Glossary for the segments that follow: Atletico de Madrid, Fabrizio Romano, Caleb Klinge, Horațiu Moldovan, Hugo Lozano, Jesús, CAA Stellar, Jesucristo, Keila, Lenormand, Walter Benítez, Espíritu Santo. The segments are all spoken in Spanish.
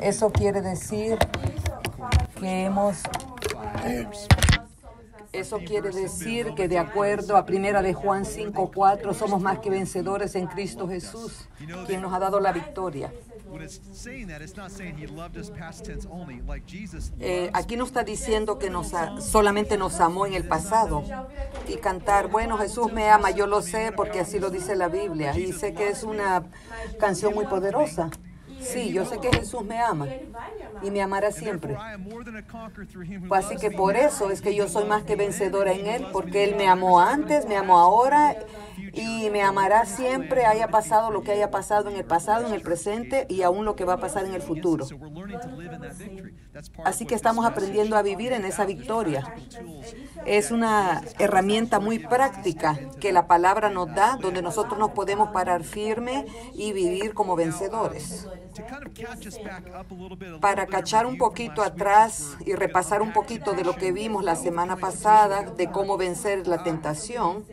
Eso quiere decir que hemos... Eso quiere decir que de acuerdo a 1 de Juan 5:4 somos más que vencedores en Cristo Jesús, quien nos ha dado la victoria. Aquí no está diciendo que solamente nos amó en el pasado y cantar, bueno, Jesús me ama, yo lo sé porque así lo dice la Biblia y sé que es una canción muy poderosa. Sí, yo sé que Jesús me ama y me amará siempre. Así que por eso es que yo soy más que vencedora en Él, porque Él me amó antes, me amó ahora y me amará siempre, haya pasado lo que haya pasado, en el presente y aún lo que va a pasar en el futuro. Así que estamos aprendiendo a vivir en esa victoria. Es una herramienta muy práctica que la palabra nos da, donde nosotros nos podemos parar firme y vivir como vencedores. Para cachar un poquito atrás y repasar un poquito de lo que vimos la semana pasada, de cómo vencer la tentación.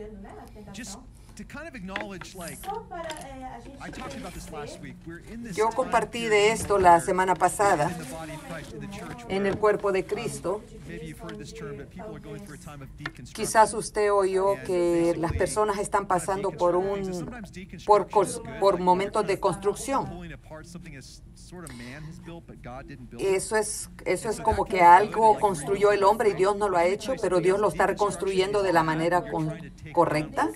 Yo compartí de esto la semana pasada en el cuerpo de Cristo. Quizás usted oyó que las personas están pasando por momentos de construcción. Eso es como que algo construyó el hombre y Dios no lo ha hecho, pero Dios lo está reconstruyendo de la manera correcta.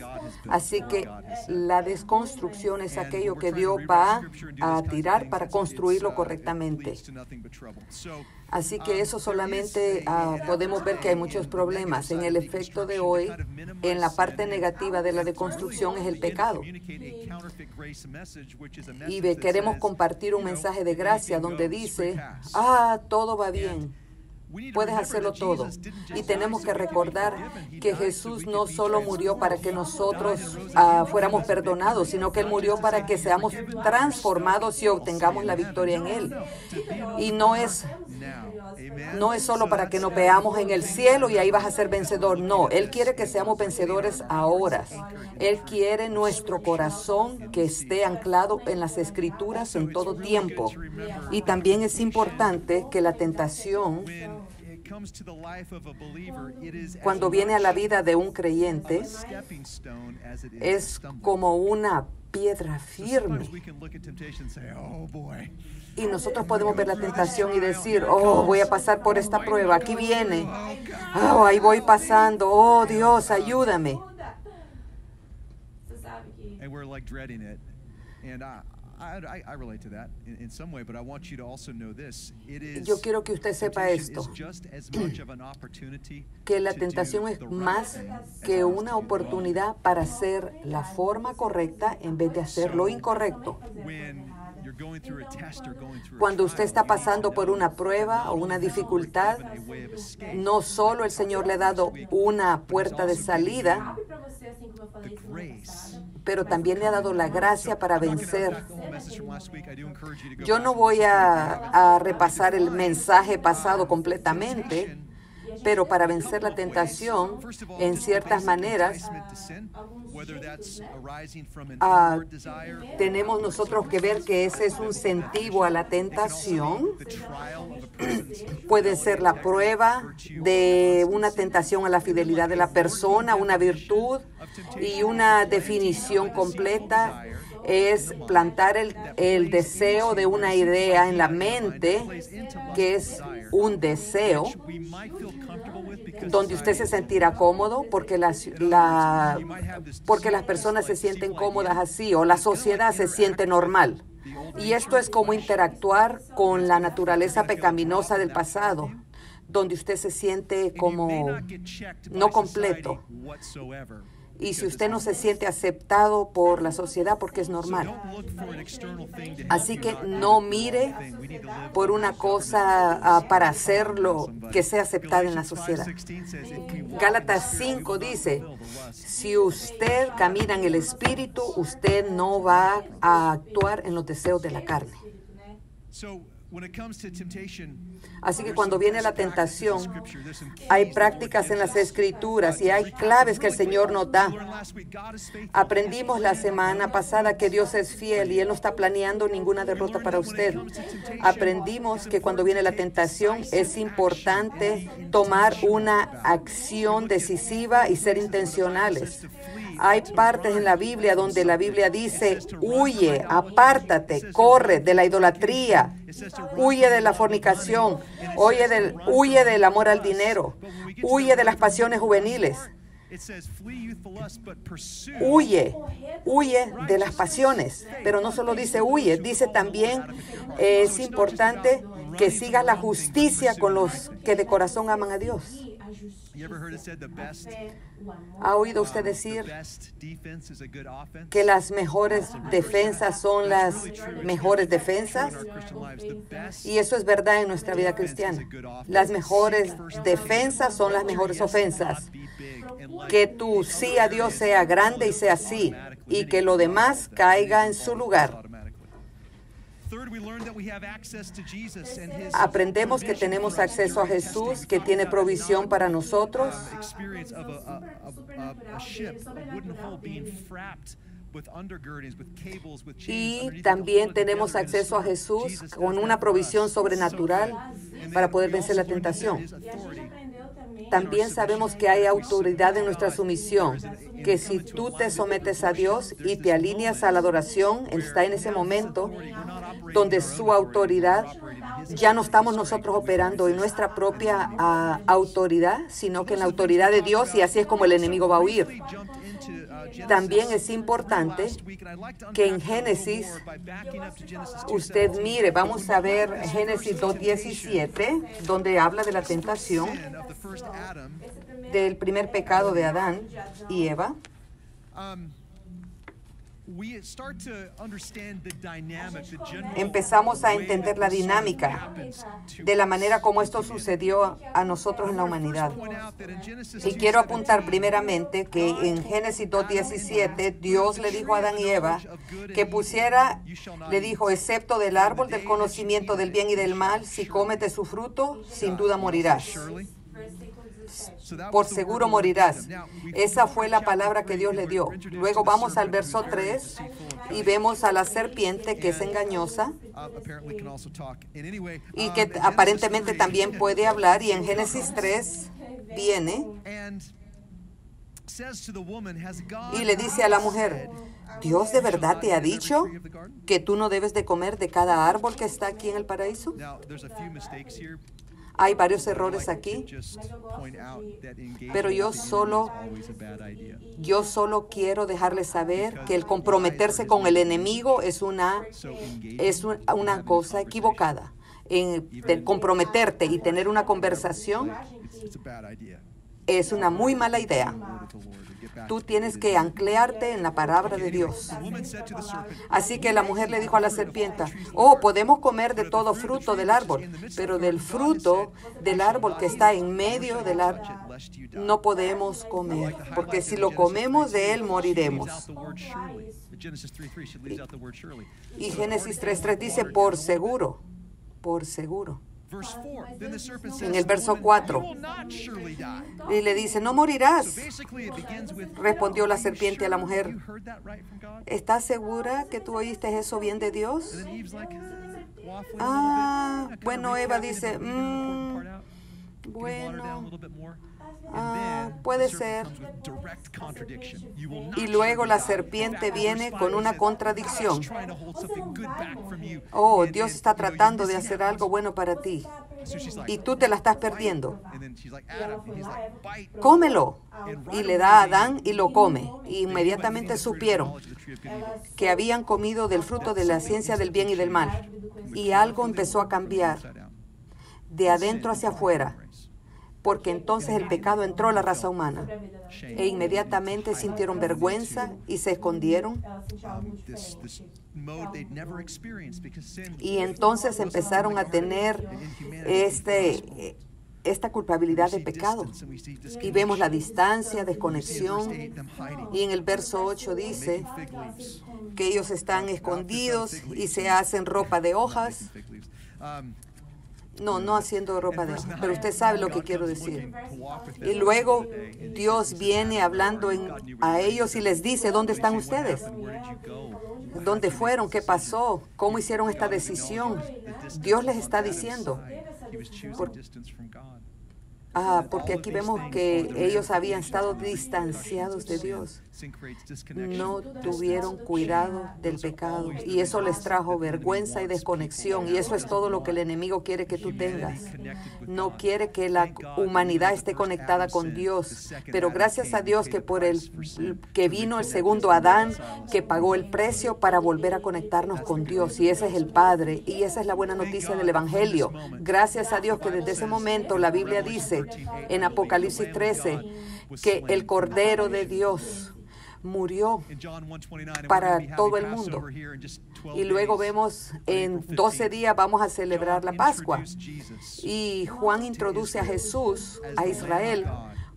Así que la desconstrucción es aquello que Dios va a tirar para construirlo correctamente. Así que eso solamente podemos ver que hay muchos problemas. En el efecto de hoy, en la parte negativa de la deconstrucción es el pecado. Y queremos compartir un mensaje de gracia donde dice, todo va bien. Puedes hacerlo todo. Y tenemos que recordar que Jesús no solo murió para que nosotros fuéramos perdonados, sino que Él murió para que seamos transformados y obtengamos la victoria en Él. Y no es solo para que nos veamos en el cielo y ahí vas a ser vencedor. No, Él quiere que seamos vencedores ahora. Él quiere nuestro corazón que esté anclado en las Escrituras en todo tiempo. Y también es importante que la tentación... Cuando viene a la vida de un creyente, es como una piedra firme. Y nosotros podemos ver la tentación y decir, voy a pasar por esta prueba, aquí viene, ahí voy pasando, Dios, ayúdame. Yo quiero que usted sepa esto, que la tentación es más que una oportunidad para hacer la forma correcta en vez de hacer lo incorrecto. Cuando usted está pasando por una prueba o una dificultad, no solo el Señor le ha dado una puerta de salida, pero también le ha dado la gracia para vencer. Yo no voy a repasar el mensaje pasado completamente, pero para vencer la tentación, en ciertas maneras, tenemos nosotros que ver que ese es un incentivo a la tentación. Puede ser la prueba de una tentación a la fidelidad de la persona, una virtud y una definición completa. Es plantar el deseo de una idea en la mente, que es un deseo donde usted se sentirá cómodo porque porque las personas se sienten cómodas así o la sociedad se siente normal. Y esto es como interactuar con la naturaleza pecaminosa del pasado, donde usted se siente como no completo. Y si usted no se siente aceptado por la sociedad, porque es normal. Así que no mire por una cosa para hacerlo que sea aceptada en la sociedad. Gálatas 5 dice, si usted camina en el Espíritu, usted no va a actuar en los deseos de la carne. Así que cuando viene la tentación, hay prácticas en las Escrituras y hay claves que el Señor nos da. Aprendimos la semana pasada que Dios es fiel y Él no está planeando ninguna derrota para usted. Aprendimos que cuando viene la tentación, es importante tomar una acción decisiva y ser intencionales. Hay partes en la Biblia donde la Biblia dice, huye, apártate, corre de la idolatría, huye de la fornicación, huye del amor al dinero, huye de las pasiones juveniles. Huye de las pasiones, pero no solo dice huye, dice también es importante que sigas la justicia con los que de corazón aman a Dios. ¿Ha oído usted decir que las mejores defensas son las mejores defensas? Y eso es verdad en nuestra vida cristiana. Las mejores defensas son las mejores ofensas. Que tu sí a Dios sea grande y sea sí, y que lo demás caiga en su lugar. Aprendemos que tenemos acceso a Jesús, que tiene provisión para nosotros. Y también tenemos acceso a Jesús con una provisión sobrenatural para poder vencer la tentación. También sabemos que hay autoridad en nuestra sumisión, que si tú te sometes a Dios y te alineas a la adoración, está en ese momento donde su autoridad, ya no estamos nosotros operando en nuestra propia autoridad, sino que en la autoridad de Dios, y así es como el enemigo va a huir. También es importante que en Génesis, usted mire, vamos a ver Génesis 2:17, donde habla de la tentación, del primer pecado de Adán y Eva. Empezamos a entender la dinámica de la manera como esto sucedió a nosotros en la humanidad. Y quiero apuntar primeramente que en Génesis 2:17, Dios le dijo a Adán y Eva que le dijo, excepto del árbol del conocimiento del bien y del mal, si comes de su fruto, sin duda morirás. Por seguro morirás. Esa fue la palabra que Dios le dio. Luego vamos al verso 3 y vemos a la serpiente que es engañosa y que aparentemente también puede hablar. Y en Génesis 3 viene y le dice a la mujer, ¿Dios de verdad te ha dicho que tú no debes de comer de cada árbol que está aquí en el paraíso? Hay varios errores aquí, pero yo solo quiero dejarles saber que el comprometerse con el enemigo es una cosa equivocada. Comprometerte y tener una conversación es una muy mala idea. Tú tienes que anclearte en la palabra de Dios. Así que la mujer le dijo a la serpiente, oh, podemos comer de todo fruto del árbol, pero del fruto del árbol que está en medio del árbol no podemos comer, porque si lo comemos de él moriremos. Y Génesis 3:3 dice, por seguro, por seguro. En el verso 4, y le dice, no morirás. Respondió la serpiente a la mujer, ¿estás segura que tú oíste eso bien de Dios? Bueno, Eva dice, bueno, puede ser. Y luego la serpiente viene con una contradicción. Oh, Dios está tratando de hacer algo bueno para ti y tú te la estás perdiendo. Cómelo. Y le da a Adán y lo come. Y inmediatamente supieron que habían comido del fruto de la ciencia del bien y del mal. Y algo empezó a cambiar de adentro hacia afuera, porque entonces el pecado entró a la raza humana e inmediatamente sintieron vergüenza y se escondieron. Y entonces empezaron a tener esta culpabilidad de pecado. Y vemos la distancia, desconexión. Y en el verso 8 dice que ellos están escondidos y se hacen ropa de hojas. No, no haciendo ropa de él, pero usted sabe lo que quiero decir. Y luego Dios viene hablando a ellos y les dice, ¿dónde están ustedes? ¿Dónde fueron? ¿Qué pasó? ¿Cómo hicieron esta decisión? Dios les está diciendo. Porque aquí vemos que ellos habían estado distanciados de Dios. No tuvieron cuidado del pecado. Y eso les trajo vergüenza y desconexión. Y eso es todo lo que el enemigo quiere que tú tengas. No quiere que la humanidad esté conectada con Dios. Pero gracias a Dios que vino el segundo Adán, que pagó el precio para volver a conectarnos con Dios. Y ese es el Padre. Y esa es la buena noticia del Evangelio. Gracias a Dios que desde ese momento la Biblia dice en Apocalipsis 13 que el Cordero de Dios murió para todo el mundo. Y luego vemos en 12 días vamos a celebrar la Pascua. Y Juan introduce a Jesús, a Israel,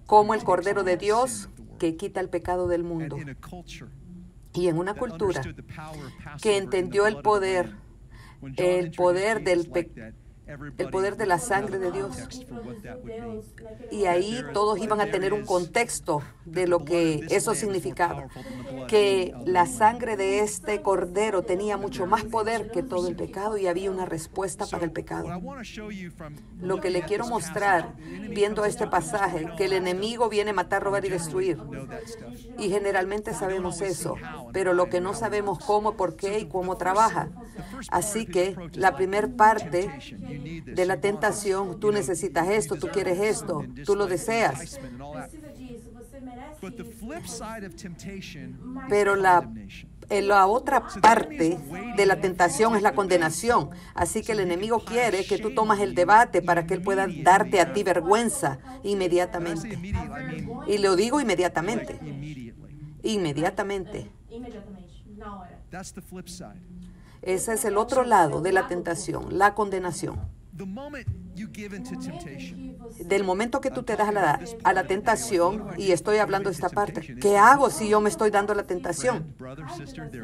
como el Cordero de Dios que quita el pecado del mundo. Y en una cultura que entendió el poder del pecado, el poder de la sangre de Dios. Y ahí todos iban a tener un contexto de lo que eso significaba. Que la sangre de este cordero tenía mucho más poder que todo el pecado y había una respuesta para el pecado. Lo que le quiero mostrar viendo este pasaje, que el enemigo viene a matar, robar y destruir. Y generalmente sabemos eso, pero lo que no sabemos cómo, por qué y cómo trabaja. Así que la primera parte de la tentación, tú necesitas esto, tú quieres esto, tú lo deseas. Pero la otra parte de la tentación es la condenación. Así que el enemigo quiere que tú tomes el debate para que él pueda darte a ti vergüenza inmediatamente. Y lo digo inmediatamente. Inmediatamente. Ese es el otro lado de la tentación, la condenación. Del momento que tú te das a la tentación, y estoy hablando de esta parte, ¿qué hago si yo me estoy dando a la tentación?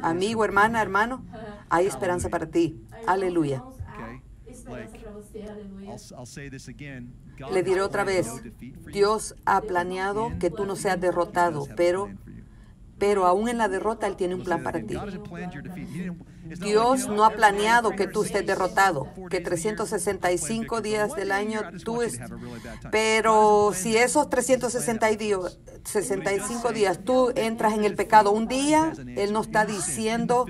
Amigo, hermana, hermano, hay esperanza para ti. Aleluya. Le diré otra vez, Dios ha planeado que tú no seas derrotado, pero aún en la derrota, Él tiene un plan para ti. Dios no ha planeado que tú estés derrotado, que 365 días del año tú estés. Pero si esos 365 días tú entras en el pecado un día, Él no está diciendo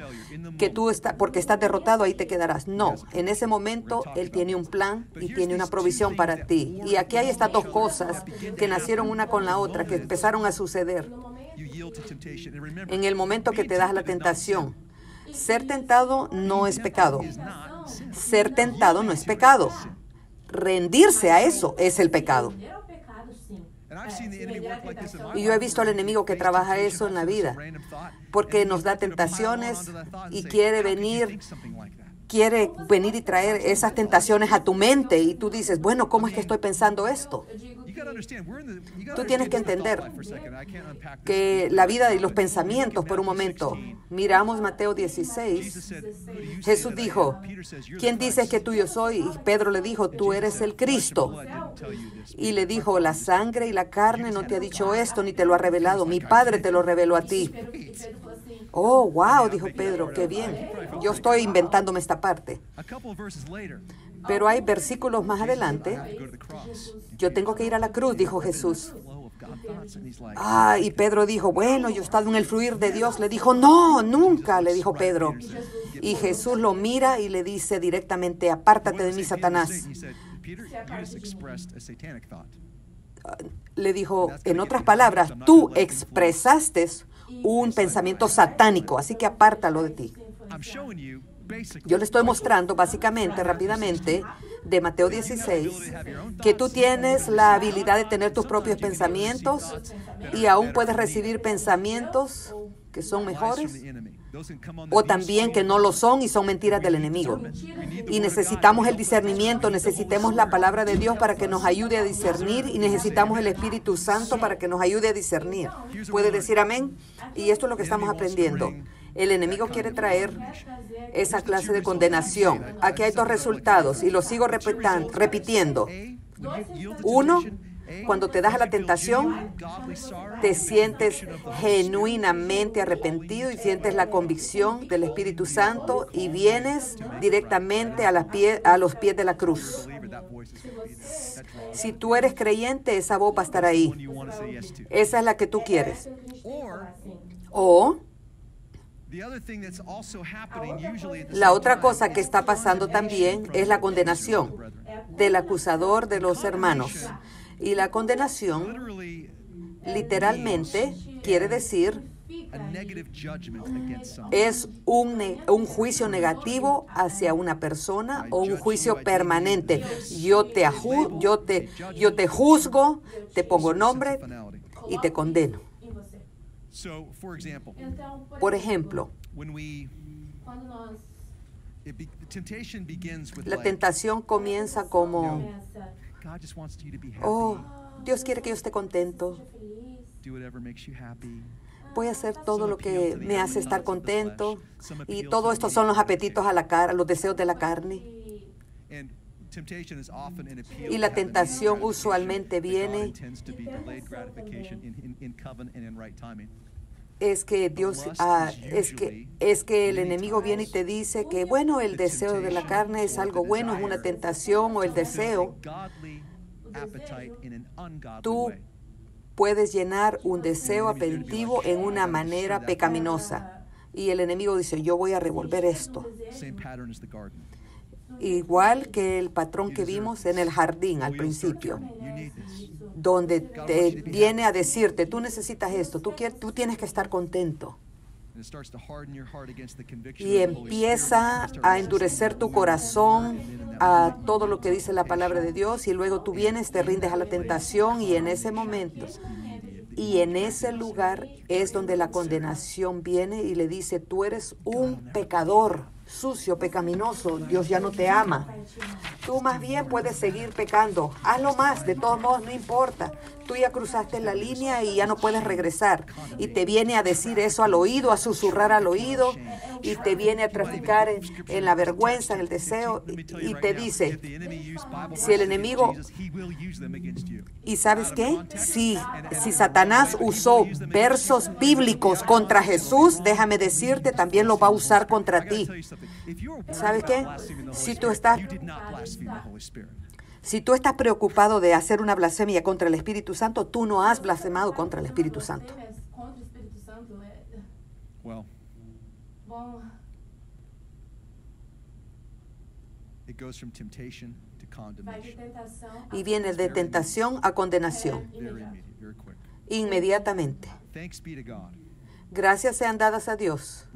que tú estás, porque estás derrotado, ahí te quedarás. No, en ese momento Él tiene un plan y tiene una provisión para ti. Y aquí hay estas dos cosas que nacieron una con la otra, que empezaron a suceder. En el momento que te das la tentación, ser tentado no es pecado. Ser tentado no es pecado. Rendirse a eso es el pecado. Y yo he visto al enemigo que trabaja eso en la vida, porque nos da tentaciones y quiere venir y traer esas tentaciones a tu mente y tú dices, bueno, ¿cómo es que estoy pensando esto? Tú tienes que entender que la vida y los pensamientos por un momento. Miramos Mateo 16. Jesús dijo, ¿quién dices que tú yo soy? Y Pedro le dijo, tú eres el Cristo. Y le dijo, la sangre y la carne no te ha dicho esto ni te lo ha revelado. Mi Padre te lo reveló a ti. Oh, wow, dijo Pedro, qué bien. Yo estoy inventándome esta parte. Pero hay versículos más adelante. Yo tengo que ir a la cruz, dijo Jesús. Y Pedro dijo, bueno, yo he estado en el fluir de Dios. Le dijo, no, nunca, le dijo Pedro. Y Jesús lo mira y le dice directamente, apártate de mí, Satanás. Le dijo, en otras palabras, tú expresaste un pensamiento satánico, así que apártalo de ti. Yo le estoy mostrando básicamente, rápidamente, de Mateo 16, que tú tienes la habilidad de tener tus propios pensamientos y aún puedes recibir pensamientos que son mejores o también que no lo son y son mentiras del enemigo. Y necesitamos el discernimiento, necesitamos la palabra de Dios para que nos ayude a discernir y necesitamos el Espíritu Santo para que nos ayude a discernir. ¿Puede decir amén? Y esto es lo que estamos aprendiendo. El enemigo quiere traer esa clase de condenación. Aquí hay dos resultados y lo sigo repitiendo. Uno, cuando te das a la tentación, te sientes genuinamente arrepentido y sientes la convicción del Espíritu Santo y vienes directamente a los pies de la cruz. Si tú eres creyente, esa voz va a estar ahí. Esa es la que tú quieres. O la otra cosa que está pasando también es la condenación del acusador de los hermanos. Y la condenación literalmente quiere decir es un juicio negativo hacia una persona o un juicio permanente. Yo te juzgo, te pongo nombre y te condeno. Por ejemplo, la tentación comienza como, oh, Dios quiere que yo esté contento. Voy a hacer todo lo que me hace estar contento. Y todo esto son los apetitos a la carne, los deseos de la carne. Y la tentación usualmente viene. Es que el enemigo viene y te dice que, bueno, el deseo de la carne es algo bueno, es una tentación o el deseo. Tú puedes llenar un deseo apetitivo en una manera pecaminosa. Y el enemigo dice, yo voy a revolver esto. Igual que el patrón que vimos en el jardín al principio, donde te viene a decirte, tú necesitas esto, tú tienes que estar contento. Y empieza a endurecer tu corazón a todo lo que dice la palabra de Dios y luego tú vienes, te rindes a la tentación y en ese momento y en ese lugar es donde la condenación viene y le dice, tú eres un pecador sucio, pecaminoso, Dios ya no te ama. Tú más bien puedes seguir pecando, hazlo más, de todos modos no importa. Tú ya cruzaste la línea y ya no puedes regresar. Y te viene a decir eso al oído, a susurrar al oído, y te viene a traficar en la vergüenza, en el deseo, y te dice, si el enemigo, ¿y sabes qué? Si Satanás usó versos bíblicos contra Jesús, déjame decirte, también lo va a usar contra ti. ¿Sabes qué? Si tú estás preocupado de hacer una blasfemia contra el Espíritu Santo, tú no has blasfemado contra el Espíritu Santo. Y viene de tentación a condenación. Inmediatamente. Gracias sean dadas a Dios.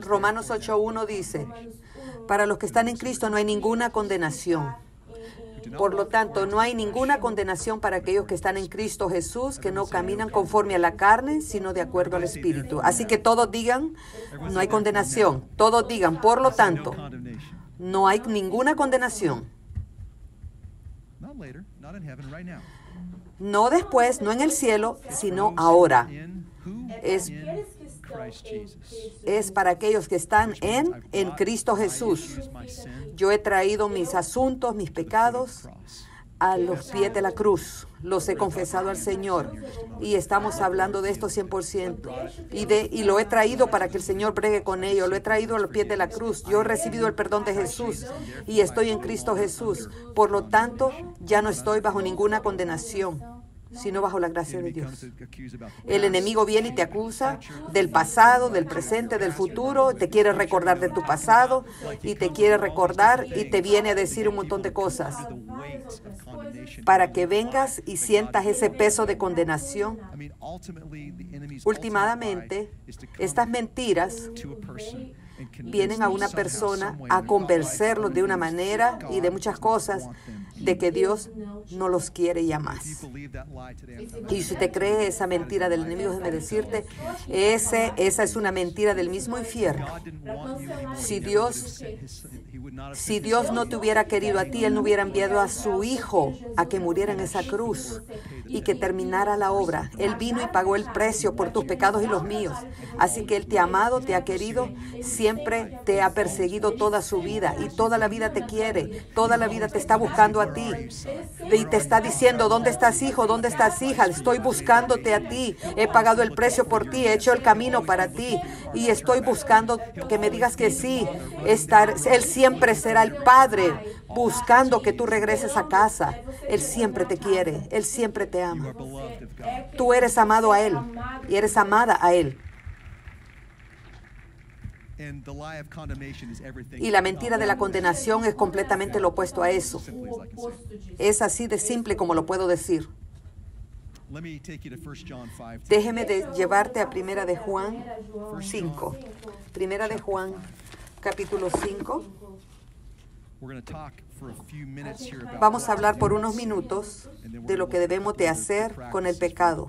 Romanos 8:1 dice, para los que están en Cristo no hay ninguna condenación. Por lo tanto, no hay ninguna condenación para aquellos que están en Cristo Jesús, que no caminan conforme a la carne, sino de acuerdo al Espíritu. Así que todos digan, no hay condenación. Todos digan, por lo tanto, no hay ninguna condenación. No después, no en el cielo, sino ahora. Es para aquellos que están en Cristo Jesús. Yo he traído mis asuntos, mis pecados a los pies de la cruz. Los he confesado al Señor. Y estamos hablando de esto 100%. Y lo he traído para que el Señor bregue con ello. Lo he traído a los pies de la cruz. Yo he recibido el perdón de Jesús. Y estoy en Cristo Jesús. Por lo tanto, ya no estoy bajo ninguna condenación, sino bajo la gracia de Dios. El enemigo viene y te acusa del pasado, del presente, del futuro, te quiere recordar de tu pasado y te quiere recordar y te viene a decir un montón de cosas para que vengas y sientas ese peso de condenación. Últimamente, estas mentiras vienen a una persona a convencerlos de una manera y de muchas cosas de que Dios no los quiere ya más. Y si te crees esa mentira del enemigo, déjame decirte, esa es una mentira del mismo infierno. Si Dios no te hubiera querido a ti, Él no hubiera enviado a su Hijo a que muriera en esa cruz y que terminara la obra. Él vino y pagó el precio por tus pecados y los míos. Así que Él te ha amado, te ha querido, siempre te ha perseguido toda su vida y toda la vida te quiere, toda la vida te está buscando a ti y te está diciendo, ¿dónde estás, hijo? ¿Dónde estás, hija? Estoy buscándote a ti, he pagado el precio por ti, he hecho el camino para ti y estoy buscando que me digas que sí. Él siempre será el Padre buscando que tú regreses a casa. Él siempre te quiere, Él siempre te ama. Tú eres amado a Él y eres amada a Él. Y la mentira de la condenación es completamente lo opuesto a eso. Es así de simple como lo puedo decir. Déjeme llevarte a Primera de Juan 5. Primera de Juan, capítulo 5. Vamos a hablar por unos minutos de lo que debemos de hacer con el pecado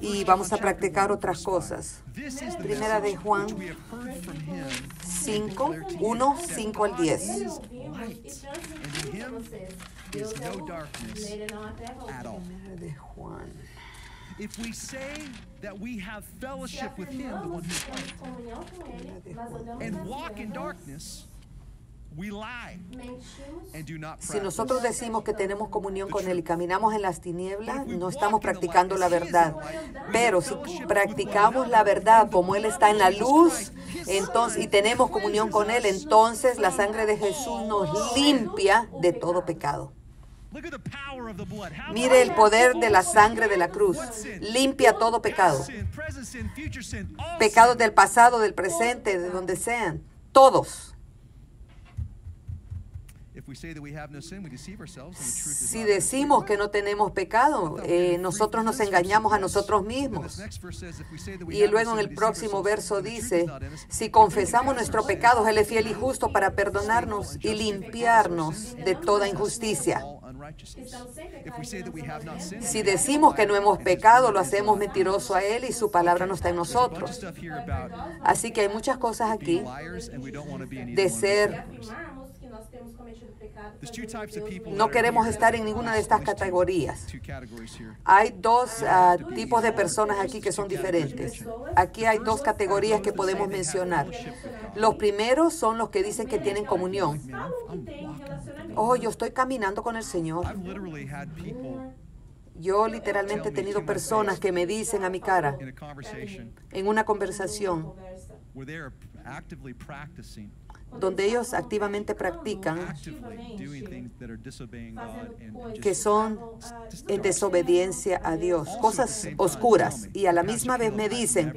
y vamos a practicar otras cosas. Primera de Juan 5, 1, 5 al 10. Primera de Juan. If we say that we have fellowship with Him, the one who's light, and walk in darkness, we lie and do not practice. Si nosotros decimos que tenemos comunión con Él y caminamos en las tinieblas, no estamos practicando la verdad. Pero si practicamos la verdad como Él está en la luz, entonces, y tenemos comunión con Él, entonces la sangre de Jesús nos limpia de todo pecado. Mire el poder de la sangre de la cruz. Limpia todo pecado. Pecados del pasado, del presente, de donde sean. Todos. Si decimos que no tenemos pecado, nosotros nos engañamos a nosotros mismos. Y luego en el próximo verso dice, si confesamos nuestros pecados, Él es fiel y justo para perdonarnos y limpiarnos de toda injusticia. Si decimos que no hemos pecado, lo hacemos mentiroso a Él y su palabra no está en nosotros. Así que hay muchas cosas aquí de ser. No queremos estar en ninguna de estas categorías. Hay dos tipos de personas aquí que son diferentes. Aquí hay dos categorías que podemos mencionar. Los primeros son los que dicen que tienen comunión. Oh, yo estoy caminando con el Señor. Yo literalmente he tenido personas que me dicen a mi cara, en una conversación, donde ellos activamente practican que son en desobediencia a Dios, cosas oscuras, y a la misma vez me dicen,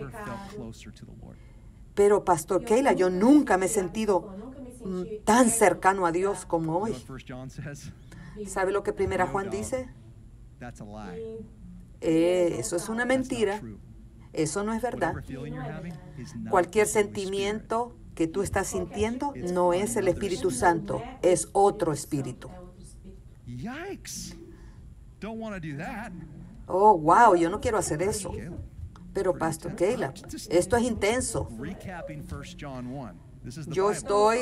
pero Pastor Keila, yo nunca me he sentido tan cercano a Dios como hoy. ¿Sabe lo que Primera Juan dice? Eso es una mentira, eso no es verdad. Cualquier sentimiento que tú estás sintiendo no es el Espíritu Santo, es otro espíritu. Oh, wow, yo no quiero hacer eso. Pero Pastor Caleb, esto es intenso. Yo estoy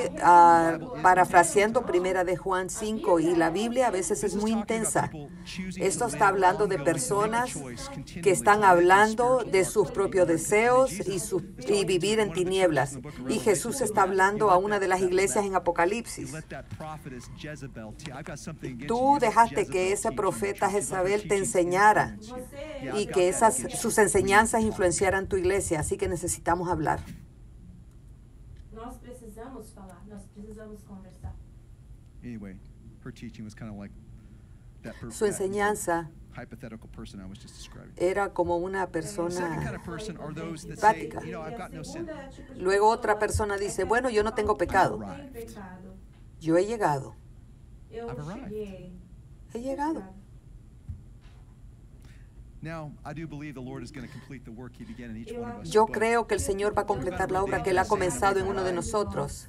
parafraseando Primera de Juan 5 y la Biblia a veces es muy intensa. Esto está hablando de personas que están hablando de sus propios deseos y vivir en tinieblas. Y Jesús está hablando a una de las iglesias en Apocalipsis. Tú dejaste que esa profeta Jezabel te enseñara y que sus enseñanzas influenciaran tu iglesia. Así que necesitamos hablar. Su enseñanza era como una persona simpática. Luego otra persona dice, bueno, yo no tengo pecado. Yo he llegado. He llegado. Yo creo que el Señor va a completar la obra que Él ha comenzado en uno de nosotros.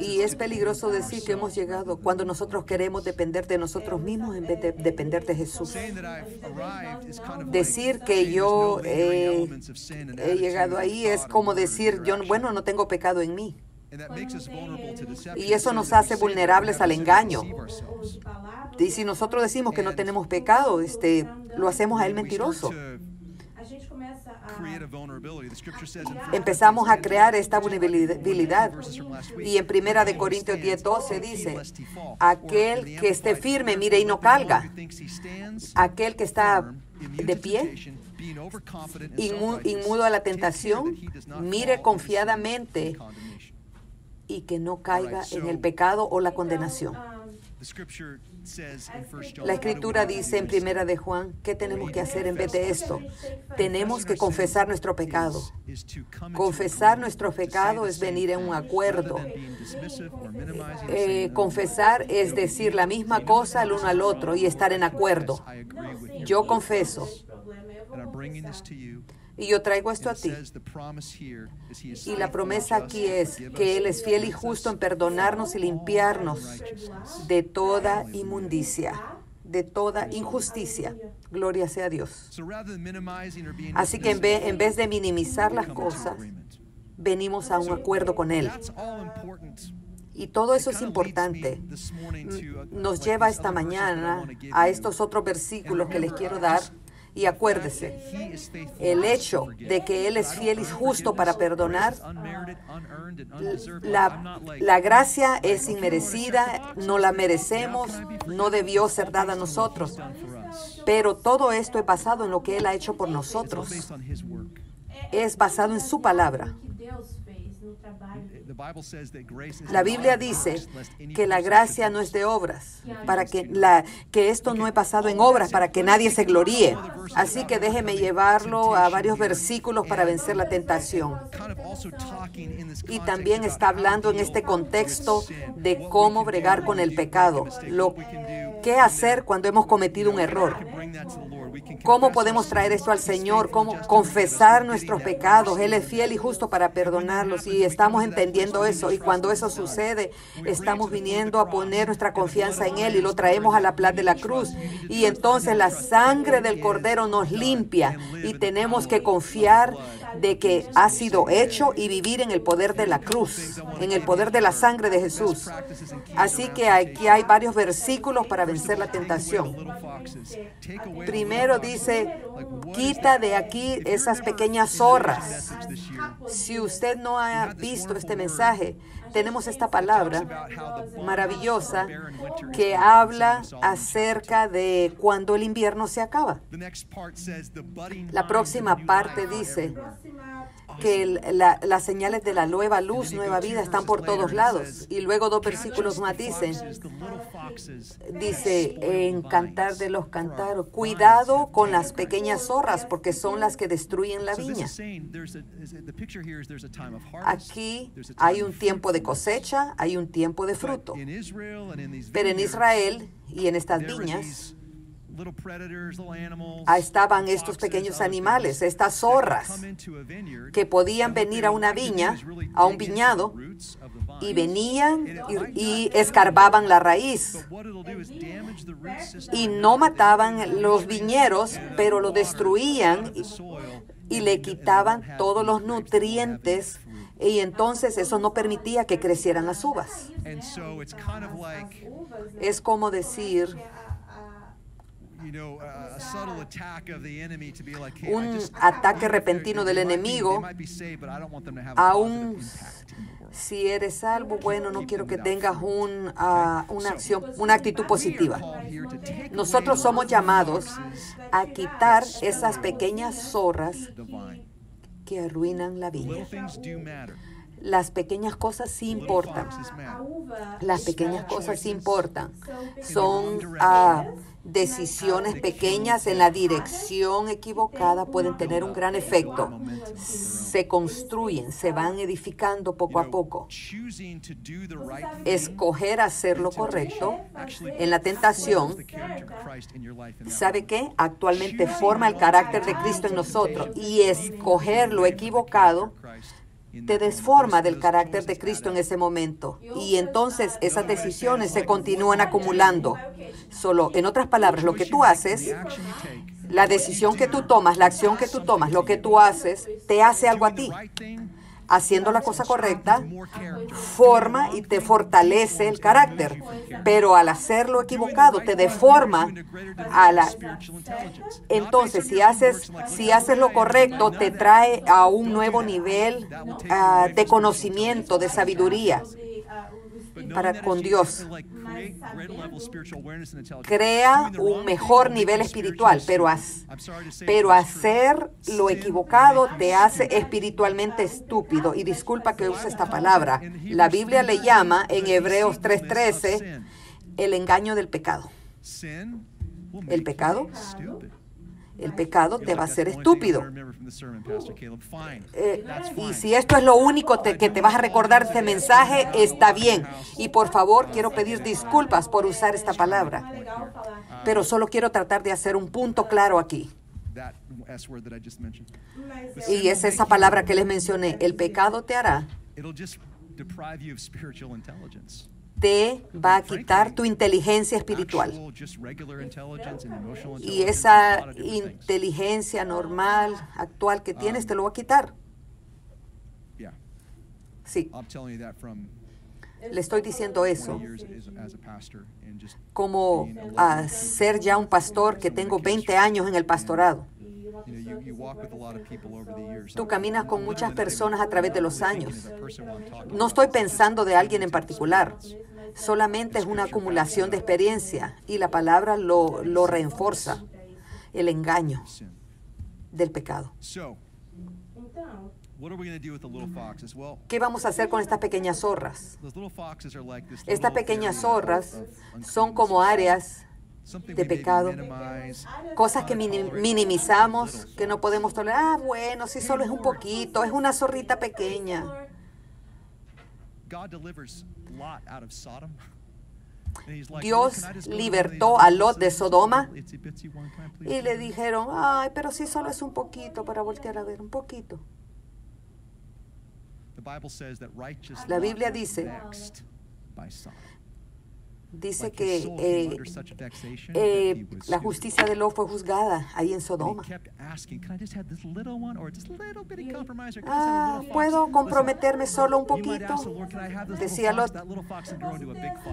Y es peligroso decir que hemos llegado cuando nosotros queremos depender de nosotros mismos en vez de depender de Jesús. Decir que yo he llegado ahí es como decir, yo, bueno, no tengo pecado en mí. Y eso nos hace vulnerables al engaño. Y si nosotros decimos que no tenemos pecado, lo hacemos a Él mentiroso. Empezamos a crear esta vulnerabilidad. Y en 1 Corintios 10:12 dice, aquel que esté firme, mire y no caiga. Aquel que está de pie, inmudo a la tentación, mire confiadamente y que no caiga en el pecado o la condenación. La Escritura dice en 1 Juan, ¿qué tenemos que hacer en vez de esto? Tenemos que confesar nuestro pecado. Confesar nuestro pecado es venir en un acuerdo. Confesar es decir la misma cosa el uno al otro y estar en acuerdo. Yo confeso. Y yo traigo esto a ti. Y la promesa aquí es que Él es fiel y justo en perdonarnos y limpiarnos de toda inmundicia, de toda injusticia. Gloria sea a Dios. Así que en vez de minimizar las cosas, venimos a un acuerdo con Él. Y todo eso es importante. Nos lleva esta mañana a estos otros versículos que les quiero dar. Y acuérdese, el hecho de que Él es fiel y justo para perdonar, la gracia es inmerecida, no la merecemos, no debió ser dada a nosotros. Pero todo esto es basado en lo que Él ha hecho por nosotros. Es basado en su palabra. La Biblia dice que la gracia no es de obras, para que esto no es basado en obras, para que nadie se gloríe. Así que déjeme llevarlo a varios versículos para vencer la tentación. Y también está hablando en este contexto de cómo bregar con el pecado. ¿Qué hacer cuando hemos cometido un error? ¿Cómo podemos traer esto al Señor? ¿Cómo confesar nuestros pecados? Él es fiel y justo para perdonarlos. Y estamos entendiendo eso. Y cuando eso sucede, estamos viniendo a poner nuestra confianza en Él y lo traemos a la plata de la cruz. Y entonces la sangre del Cordero nos limpia y tenemos que confiar de que ha sido hecho y vivir en el poder de la cruz, en el poder de la sangre de Jesús. Así que aquí hay varios versículos para vencer la tentación. Primero dice, quita de aquí esas pequeñas zorras. Si usted no ha visto este mensaje, tenemos esta palabra maravillosa que habla acerca de cuando el invierno se acaba. La próxima parte dice que las señales de la nueva luz, nueva vida están por todos lados. Y luego dos versículos más dicen, en Cantar de los Cantares, cuidado con las pequeñas zorras porque son las que destruyen la viña. Aquí hay un tiempo de cosecha, hay un tiempo de fruto. Pero en Israel y en estas viñas, ahí estaban estos pequeños animales, estas zorras que podían venir a una viña, a un viñedo, y venían y escarbaban la raíz y no mataban los viñeros, pero lo destruían y le quitaban todos los nutrientes. Y entonces eso no permitía que crecieran las uvas. Es como decir un ataque repentino del enemigo. Aún si eres salvo, bueno, no quiero que tengas una actitud positiva. Nosotros somos llamados a quitar esas pequeñas zorras que arruinan la viña. Las pequeñas cosas sí importan. Las pequeñas cosas sí importan. Son decisiones pequeñas en la dirección equivocada, pueden tener un gran efecto. Se construyen, se van edificando poco a poco. Escoger hacer lo correcto en la tentación, ¿sabe qué? Actualmente forma el carácter de Cristo en nosotros, y escoger lo equivocado te desforma del carácter de Cristo en ese momento, y entonces esas decisiones se continúan acumulando. Solo, en otras palabras, lo que tú haces, la decisión que tú tomas, la acción que tú tomas, lo que tú haces, te hace algo a ti. Haciendo la cosa correcta, forma y te fortalece el carácter, pero al hacerlo equivocado, te deforma a la... Entonces, si haces lo correcto, te trae a un nuevo nivel de conocimiento, de sabiduría para con Dios. Crea un mejor nivel espiritual, pero hacer lo equivocado te hace espiritualmente estúpido. Y disculpa que use esta palabra. La Biblia le llama en Hebreos 3:13 el engaño del pecado. ¿El pecado? El pecado te va a hacer estúpido. Y si esto es lo único que te vas a recordar este mensaje, está bien. Y por favor, quiero pedir disculpas por usar esta palabra. Pero solo quiero tratar de hacer un punto claro aquí. Y es esa palabra que les mencioné. El pecado te hará. Te va a quitar tu inteligencia espiritual. Y esa inteligencia normal, actual que tienes, te lo va a quitar. Sí. Le estoy diciendo eso. Como a ser ya un pastor que tengo 20 años en el pastorado. Tú caminas con muchas personas a través de los años. No estoy pensando de alguien en particular. Solamente es una acumulación de experiencia y la palabra lo reenforza. El engaño del pecado. ¿Qué vamos a hacer con estas pequeñas zorras? Estas pequeñas zorras son como áreas de pecado, cosas que minimizamos, que no podemos tolerar. Ah, bueno, si solo es un poquito, es una zorrita pequeña. Dios libertó a Lot de Sodoma y le dijeron, ay, pero si solo es un poquito, para voltear a ver, un poquito. La Biblia dice que la justicia de Lot fue juzgada ahí en Sodoma. Ah, ¿puedo comprometerme solo un poquito? Decía Lot.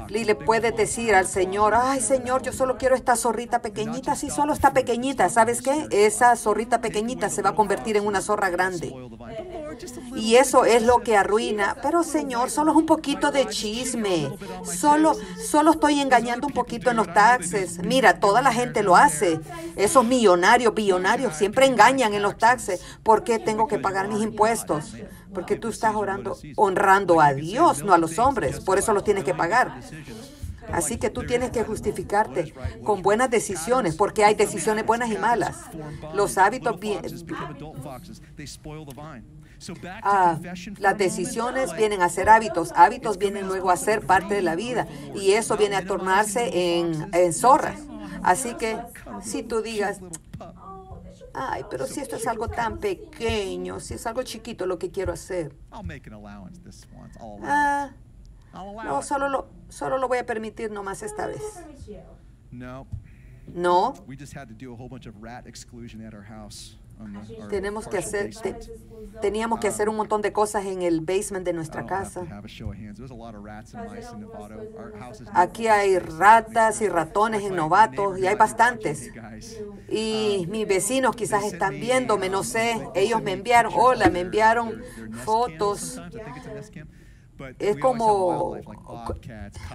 Y le puede decir al Señor, ay, Señor, yo solo quiero esta zorrita pequeñita. Sí, solo está pequeñita. ¿Sabes qué? Esa zorrita pequeñita se va a convertir en una zorra grande. Y eso es lo que arruina. Pero, Señor, solo es un poquito de chisme. Solo estoy engañando un poquito en los taxes. Mira, toda la gente lo hace. Esos billonarios, siempre engañan en los taxes. ¿Por qué tengo que pagar mis impuestos? Porque tú estás honrando a Dios, no a los hombres. Por eso los tienes que pagar. Así que tú tienes que justificarte con buenas decisiones, porque hay decisiones buenas y malas. Los hábitos las decisiones vienen a ser hábitos. Hábitos vienen luego a ser parte de la vida. Y eso viene a tornarse en zorras. Así que si tú digas, ay, pero si esto es algo tan pequeño, si es algo chiquito lo que quiero hacer. No, solo lo voy a permitir nomás esta vez. No. Teníamos que hacer un montón de cosas en el basement de nuestra casa. Aquí hay ratas y ratones en Novato, y hay bastantes. Y mis vecinos quizás están viéndome, no sé. Ellos me enviaron fotos.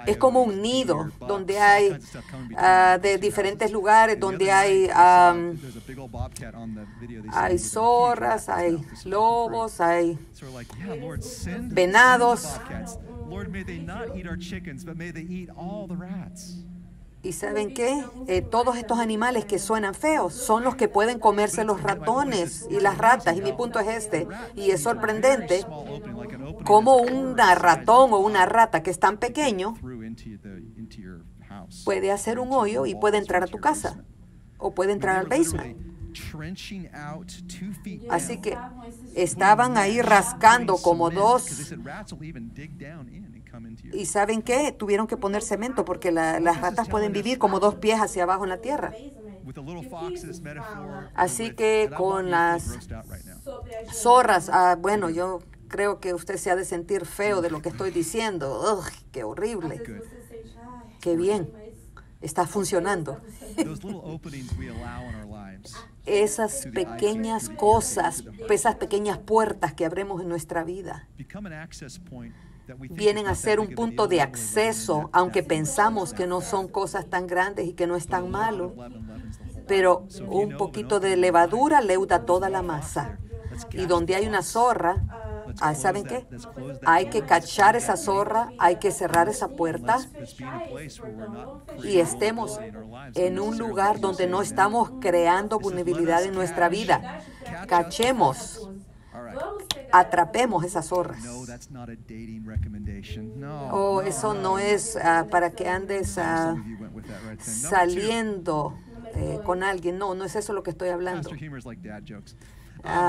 es como un nido donde hay de diferentes lugares, donde hay zorras, hay lobos, hay venados. ¿Y saben qué? Todos estos animales que suenan feos son los que pueden comerse los ratones y las ratas. Y mi punto es este. Y es sorprendente cómo un ratón o una rata que es tan pequeño puede hacer un hoyo y puede entrar a tu casa o puede entrar al basement. Así que estaban ahí rascando como dos. ¿Y saben qué? Tuvieron que poner cemento porque las ratas pueden vivir como dos pies hacia abajo en la tierra. Así que con las zorras, bueno, yo creo que usted se ha de sentir feo de lo que estoy diciendo. ¡Ugh, qué horrible! ¡Qué bien! Está funcionando. Esas pequeñas cosas, esas pequeñas puertas que abrimos en nuestra vida, vienen a ser un punto de acceso, aunque pensamos que no son cosas tan grandes y que no es tan malo. Pero un poquito de levadura leuda toda la masa. Y donde hay una zorra, ¿saben qué? Hay que cachar esa zorra, hay que cerrar esa puerta y estemos en un lugar donde no estamos creando vulnerabilidad en nuestra vida. Cachemos. Atrapemos esas zorras. Oh, eso no es para que andes saliendo con alguien. No, no es eso lo que estoy hablando.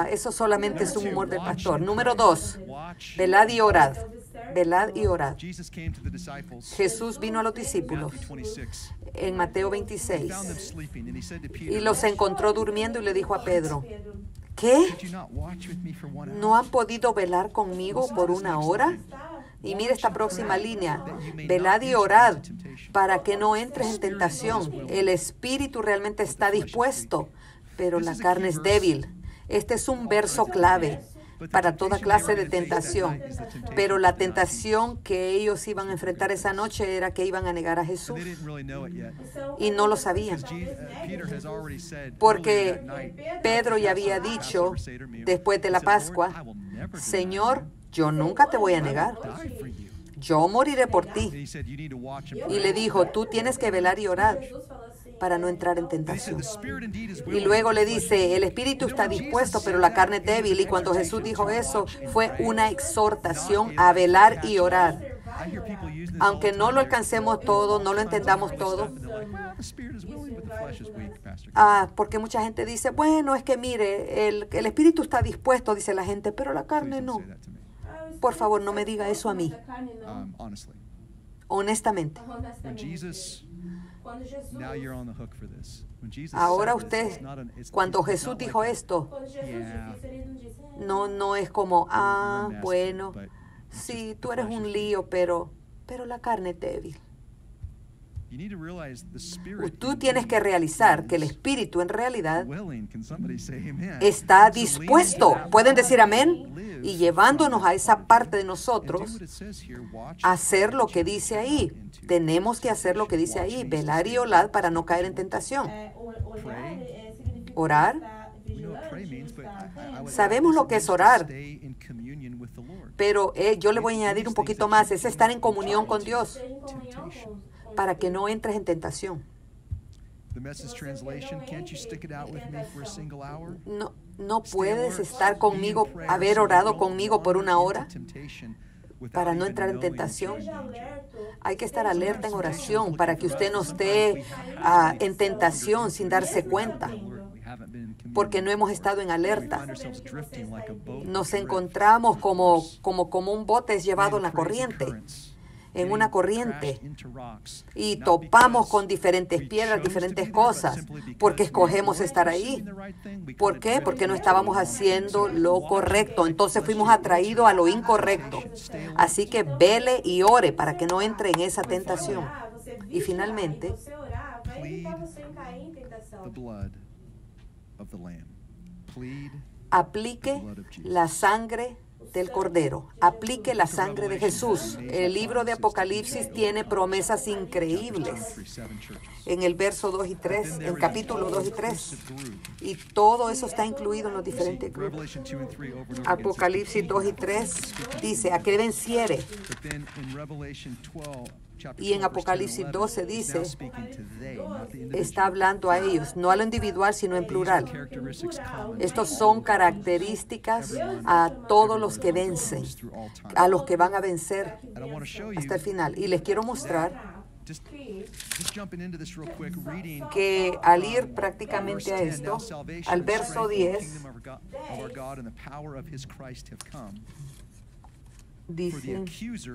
Eso solamente es un humor del pastor. Número 2, velad y orad. Velad y orad. Jesús vino a los discípulos en Mateo 26 y los encontró durmiendo y le dijo a Pedro, ¿qué? ¿No han podido velar conmigo por una hora? Y mira esta próxima línea. Velad y orad para que no entres en tentación. El espíritu realmente está dispuesto, pero la carne es débil. Este es un verso clave para toda clase de tentación. Pero la tentación que ellos iban a enfrentar esa noche era que iban a negar a Jesús. Y no lo sabían. Porque Pedro ya había dicho, después de la Pascua, Señor, yo nunca te voy a negar. Yo moriré por ti. Y le dijo, tú tienes que velar y orar para no entrar en tentación. Y luego le dice, el espíritu está dispuesto, pero la carne es débil. Y cuando Jesús dijo eso, fue una exhortación a velar y orar. Aunque no lo alcancemos todo, no lo entendamos todo. Porque mucha gente dice, bueno, es que mire, el espíritu está dispuesto, dice la gente, pero la carne no. Por favor, no me diga eso a mí. Honestamente. Ahora usted, cuando Jesús dijo esto, no es como, bueno, sí, tú eres un lío, pero la carne es débil. Tú tienes que realizar que el espíritu en realidad está dispuesto. ¿Pueden decir amén? Y llevándonos a esa parte de nosotros, hacer lo que dice ahí. Tenemos que hacer lo que dice ahí, velar y orar para no caer en tentación. Orar. Sabemos lo que es orar. Pero yo le voy a añadir un poquito más. Es estar en comunión con Dios, para que no entres en tentación. ¿No puedes estar conmigo, haber orado conmigo por una hora para no entrar en tentación? Hay que estar alerta en oración para que usted no esté en tentación sin darse cuenta, porque no hemos estado en alerta. Nos encontramos como un bote llevado en la corriente. En una corriente, y topamos con diferentes piedras, diferentes cosas, porque escogemos estar ahí. ¿Por qué? Porque no estábamos haciendo lo correcto, entonces fuimos atraídos a lo incorrecto. Así que vele y ore para que no entre en esa tentación. Y finalmente, aplique la sangre del Cordero. Aplique la sangre de Jesús. El libro de Apocalipsis tiene promesas increíbles en el verso 2 y 3, en capítulo 2 y 3. Y todo eso está incluido en los diferentes grupos. Apocalipsis 2 y 3 dice, a que venciere. Y en Apocalipsis 12 dice, está hablando a ellos, no a lo individual, sino en plural. Estos son características a todos los que vencen, a los que van a vencer hasta el final. Y les quiero mostrar que al ir prácticamente a esto, al verso 10, dice,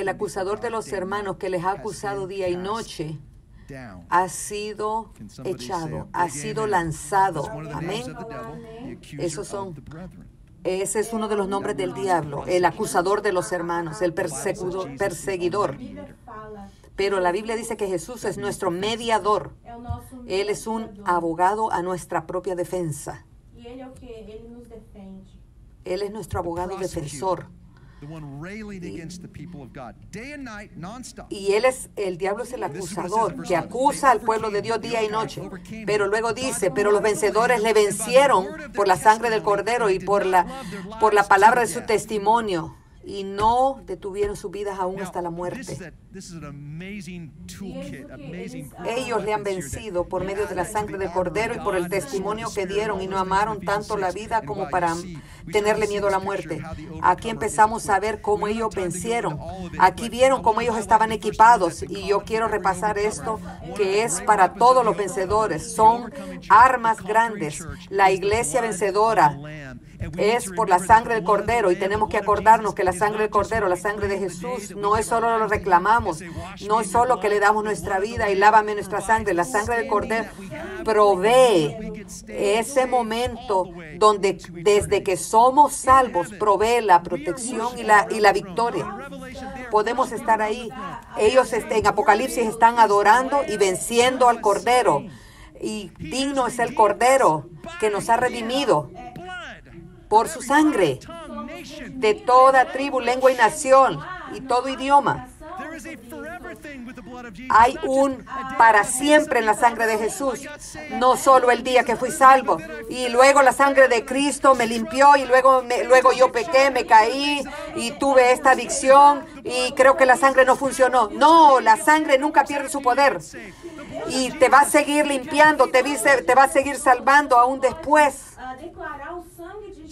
el acusador de los hermanos que les ha acusado día y noche ha sido echado, ha sido lanzado. Amén. Ese es uno de los nombres del diablo, el acusador de los hermanos, el perseguidor. Pero la Biblia dice que Jesús es nuestro mediador. Él es un abogado a nuestra propia defensa. Él es nuestro abogado defensor. Y él es, el diablo es el acusador que acusa al pueblo de Dios día y noche. Pero luego dice, pero los vencedores le vencieron por la sangre del Cordero y por la palabra de su testimonio. Y no detuvieron sus vidas aún hasta la muerte. Ellos le han vencido por medio de la sangre del Cordero y por el testimonio que dieron, y no amaron tanto la vida como para tenerle miedo a la muerte. Aquí empezamos a ver cómo ellos vencieron. Aquí vieron cómo ellos estaban equipados, y yo quiero repasar esto, que es para todos los vencedores. Son armas grandes. La iglesia vencedora es por la sangre del Cordero, y tenemos que acordarnos que la sangre del Cordero, la sangre de Jesús, no es solo lo reclamamos, no es solo que le damos nuestra vida y lávame nuestra sangre. La sangre del Cordero provee ese momento donde desde que somos salvos provee la protección y la victoria. Podemos estar ahí. Ellos en Apocalipsis están adorando y venciendo al Cordero, y digno es el Cordero que nos ha redimido por su sangre, de toda tribu, lengua y nación, y todo idioma. Hay un para siempre en la sangre de Jesús, no solo el día que fui salvo, y luego la sangre de Cristo me limpió, y luego yo pequé, me caí, y tuve esta adicción, y creo que la sangre no funcionó. No, la sangre nunca pierde su poder, y te va a seguir limpiando, te va a seguir salvando aún después.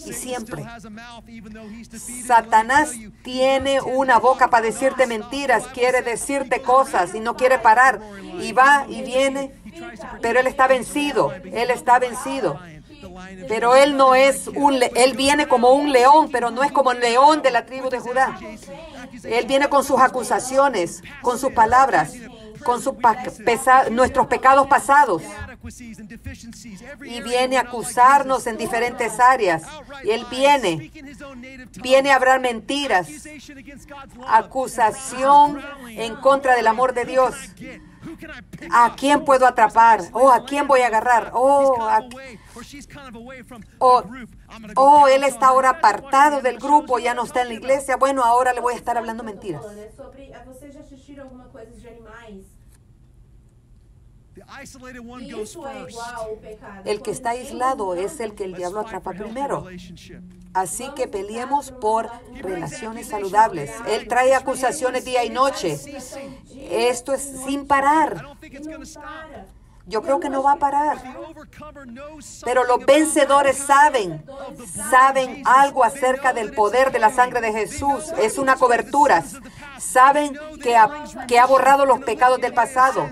Y siempre. Satanás tiene una boca para decirte mentiras, quiere decirte cosas y no quiere parar. Y va y viene, pero él está vencido. Él está vencido. Pero él no es él viene como un león, pero no es como el león de la tribu de Judá. Él viene con sus acusaciones, con sus palabras, con nuestros pecados pasados. Y viene a acusarnos en diferentes áreas. Y él viene a hablar mentiras, acusación en contra del amor de Dios. ¿A quién puedo atrapar? ¿O a quién voy a agarrar? ¿O él está ahora apartado del grupo, ya no está en la iglesia? Bueno, ahora le voy a estar hablando mentiras. El que está aislado es el que el diablo atrapa primero. Así que peleemos por relaciones saludables. Él trae acusaciones día y noche. Esto es sin parar. Yo creo que no va a parar. Pero los vencedores saben algo acerca del poder de la sangre de Jesús. Es una cobertura. Saben que ha borrado los pecados del pasado.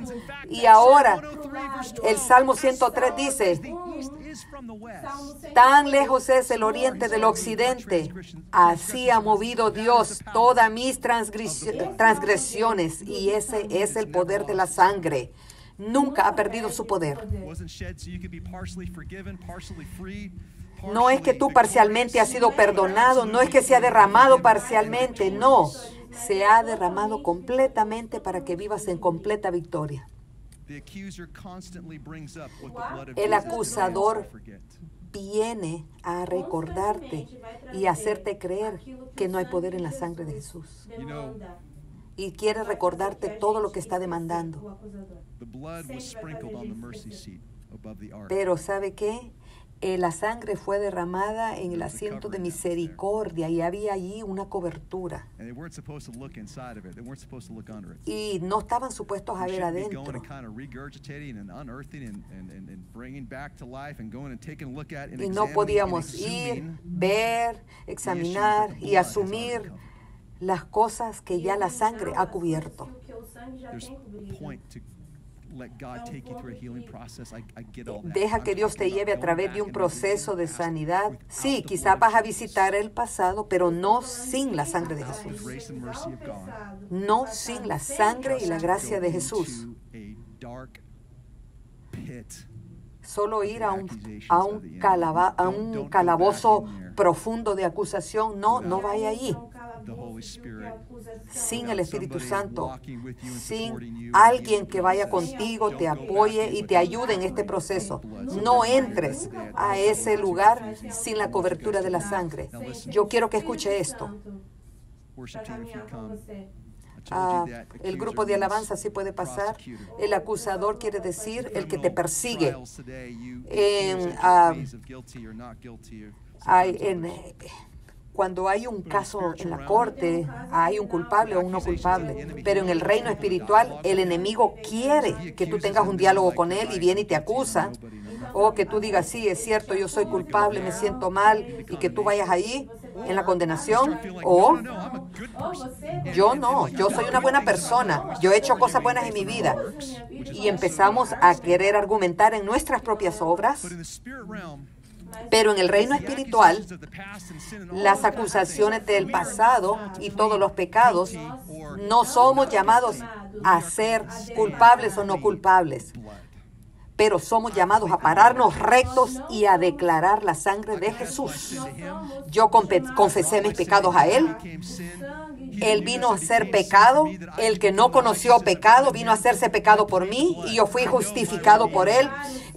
Y ahora, el Salmo 103 dice, tan lejos es el oriente del occidente, así ha movido Dios todas mis transgresiones. Y ese es el poder de la sangre. Nunca ha perdido su poder. No es que tú parcialmente has sido perdonado, no es que se ha derramado parcialmente, no. Se ha derramado completamente para que vivas en completa victoria. El acusador viene a recordarte y hacerte creer que no hay poder en la sangre de Jesús. Y quiere recordarte todo lo que está demandando. Pero ¿sabe qué? La sangre fue derramada en el asiento de misericordia y había allí una cobertura. Y no estaban supuestos a ver adentro. Y no podíamos ir, ver, examinar y asumir las cosas que ya la sangre ha cubierto. Deja que Dios te lleve a través de un proceso de sanidad. Sí, quizás vas a visitar el pasado, pero no sin la sangre de Jesús. No sin la sangre y la gracia de Jesús. Solo ir a un calabozo profundo de acusación. No, no vaya allí. Sin el Espíritu Santo, sin alguien que vaya contigo, te apoye y te ayude en este proceso. No entres a ese lugar sin la cobertura de la sangre. Yo quiero que escuche esto. El grupo de alabanza sí puede pasar. El acusador quiere decir el que te persigue. Cuando hay un caso en la corte, hay un culpable o un no culpable. Pero en el reino espiritual, el enemigo quiere que tú tengas un diálogo con él y viene y te acusa. O que tú digas, sí, es cierto, yo soy culpable, me siento mal, y que tú vayas ahí en la condenación. O yo no, yo soy una buena persona, yo he hecho cosas buenas en mi vida. Y empezamos a querer argumentar en nuestras propias obras. Pero en el reino espiritual, las acusaciones del pasado y todos los pecados, no somos llamados a ser culpables o no culpables, pero somos llamados a pararnos rectos y a declarar la sangre de Jesús. Yo confesé mis pecados a Él. Él vino a ser pecado. El que no conoció pecado vino a hacerse pecado por mí, y yo fui justificado por Él.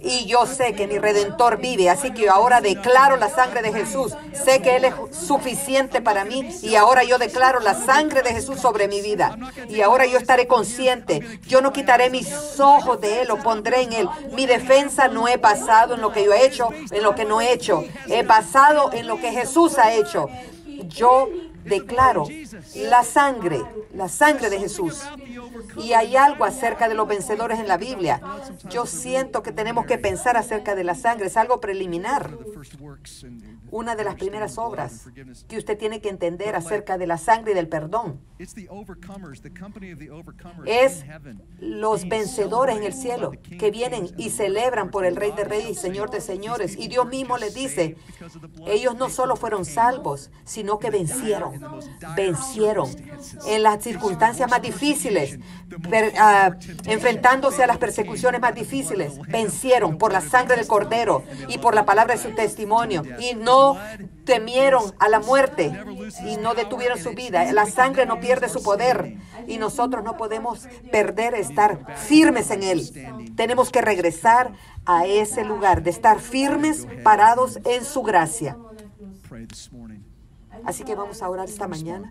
Y yo sé que mi Redentor vive, así que ahora declaro la sangre de Jesús. Sé que Él es suficiente para mí, y ahora yo declaro la sangre de Jesús sobre mi vida. Y ahora yo estaré consciente. Yo no quitaré mis ojos de Él o pondré en Él. Mi defensa no he basado en lo que yo he hecho, en lo que no he hecho. He basado en lo que Jesús ha hecho. Yo declaro la sangre de Jesús. Y hay algo acerca de los vencedores en la Biblia. Yo siento que tenemos que pensar acerca de la sangre. Es algo preliminar. Una de las primeras obras que usted tiene que entender acerca de la sangre y del perdón. Es los vencedores en el cielo que vienen y celebran por el Rey de Reyes y Señor de Señores. Y Dios mismo les dice, ellos no solo fueron salvos, sino que vencieron. Vencieron en las circunstancias más difíciles, enfrentándose a las persecuciones más difíciles. Vencieron por la sangre del Cordero y por la palabra de su testimonio. Y no temieron a la muerte y no detuvieron su vida. La sangre no pierde su poder y nosotros no podemos perder estar firmes en Él. Tenemos que regresar a ese lugar de estar firmes, parados en su gracia. Así que vamos a orar esta mañana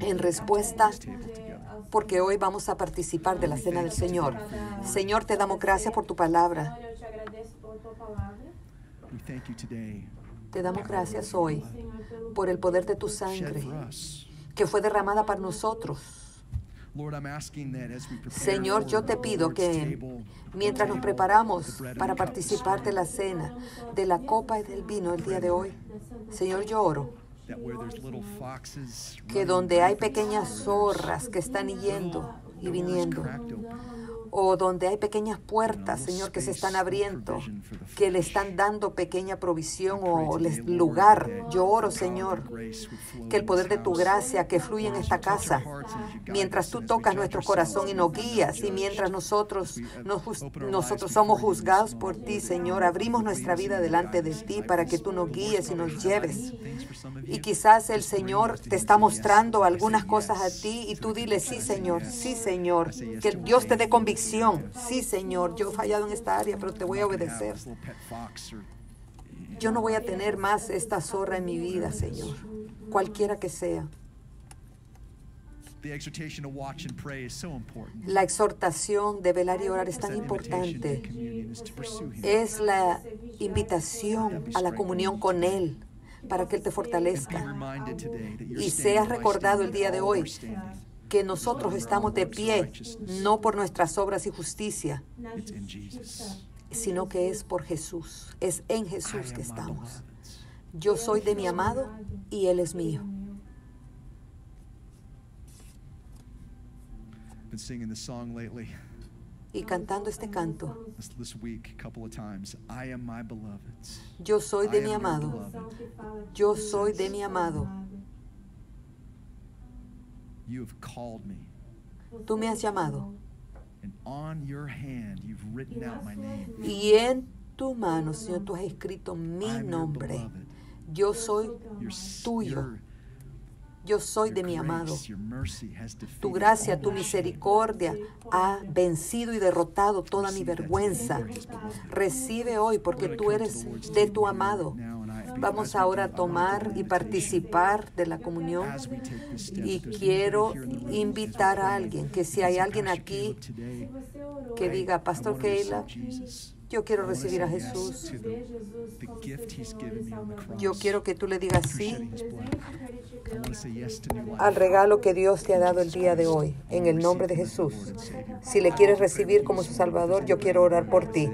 en respuesta, porque hoy vamos a participar de la Cena del Señor. Señor, te damos gracias por tu palabra. Te damos gracias hoy por el poder de tu sangre que fue derramada para nosotros. Señor, yo te pido que mientras nos preparamos para participar de la cena, de la copa y del vino el día de hoy, Señor, yo oro que donde hay pequeñas zorras que están yendo y viniendo, o donde hay pequeñas puertas, Señor, que se están abriendo, que le están dando pequeña provisión o lugar. Yo oro, Señor, que el poder de tu gracia que fluye en esta casa, mientras tú tocas nuestro corazón y nos guías, y mientras nosotros somos juzgados por ti, Señor, abrimos nuestra vida delante de ti para que tú nos guíes y nos lleves. Y quizás el Señor te está mostrando algunas cosas a ti, y tú dile, sí, Señor, que Dios te dé convicción. Sí, Señor, yo he fallado en esta área, pero te voy a obedecer. Yo no voy a tener más esta zorra en mi vida, Señor, cualquiera que sea. La exhortación de velar y orar es tan importante. Es la invitación a la comunión con Él para que Él te fortalezca. Y seas recordado el día de hoy que nosotros estamos de pie, no por nuestras obras y justicia, sino que es por Jesús. Es en Jesús que estamos. Yo soy de mi amado y Él es mío. Y cantando este canto, yo soy de mi amado, yo soy de mi amado. Tú me has llamado y en tu mano, Señor, tú has escrito mi nombre. Yo soy tuyo. Yo soy de mi amado. Tu gracia, tu misericordia ha vencido y derrotado toda mi vergüenza. Recibe hoy, porque tú eres de tu amado. Vamos ahora a tomar y participar de la comunión. Y quiero invitar a alguien, que si hay alguien aquí que diga, Pastor Caleb, yo quiero recibir a Jesús. Yo quiero que tú le digas sí al regalo que Dios te ha dado el día de hoy, en el nombre de Jesús. Si le quieres recibir como su Salvador, yo quiero orar por ti.